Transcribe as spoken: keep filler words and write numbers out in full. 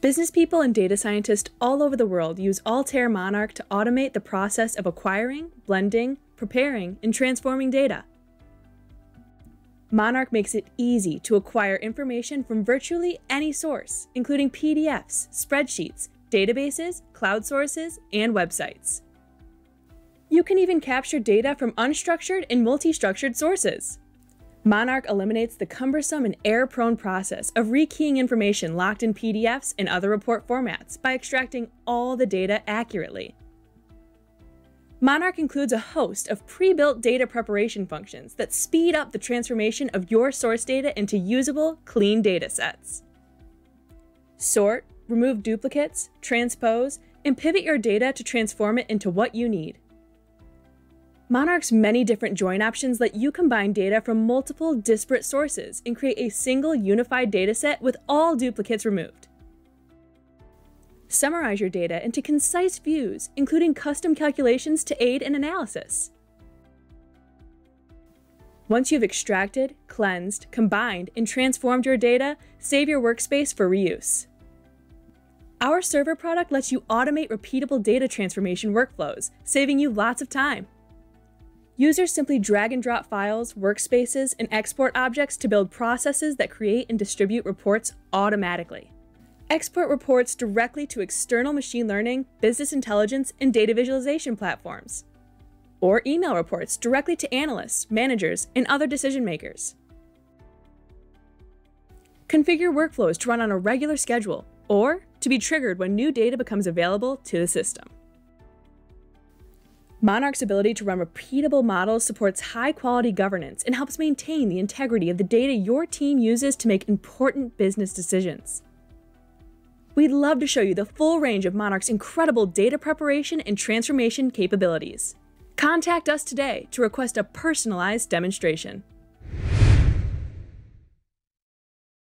Business people and data scientists all over the world use Altair Monarch to automate the process of acquiring, blending, preparing, and transforming data. Monarch makes it easy to acquire information from virtually any source, including P D Fs, spreadsheets, databases, cloud sources, and websites. You can even capture data from unstructured and multi-structured sources. Monarch eliminates the cumbersome and error-prone process of rekeying information locked in P D Fs and other report formats by extracting all the data accurately. Monarch includes a host of pre-built data preparation functions that speed up the transformation of your source data into usable, clean data sets. Sort, remove duplicates, transpose, and pivot your data to transform it into what you need. Monarch's many different join options let you combine data from multiple disparate sources and create a single unified dataset with all duplicates removed. Summarize your data into concise views, including custom calculations to aid in analysis. Once you've extracted, cleansed, combined, and transformed your data, save your workspace for reuse. Our server product lets you automate repeatable data transformation workflows, saving you lots of time. Users simply drag and drop files, workspaces, and export objects to build processes that create and distribute reports automatically. Export reports directly to external machine learning, business intelligence, and data visualization platforms. Or email reports directly to analysts, managers, and other decision makers. Configure workflows to run on a regular schedule or to be triggered when new data becomes available to the system. Monarch's ability to run repeatable models supports high-quality governance and helps maintain the integrity of the data your team uses to make important business decisions. We'd love to show you the full range of Monarch's incredible data preparation and transformation capabilities. Contact us today to request a personalized demonstration.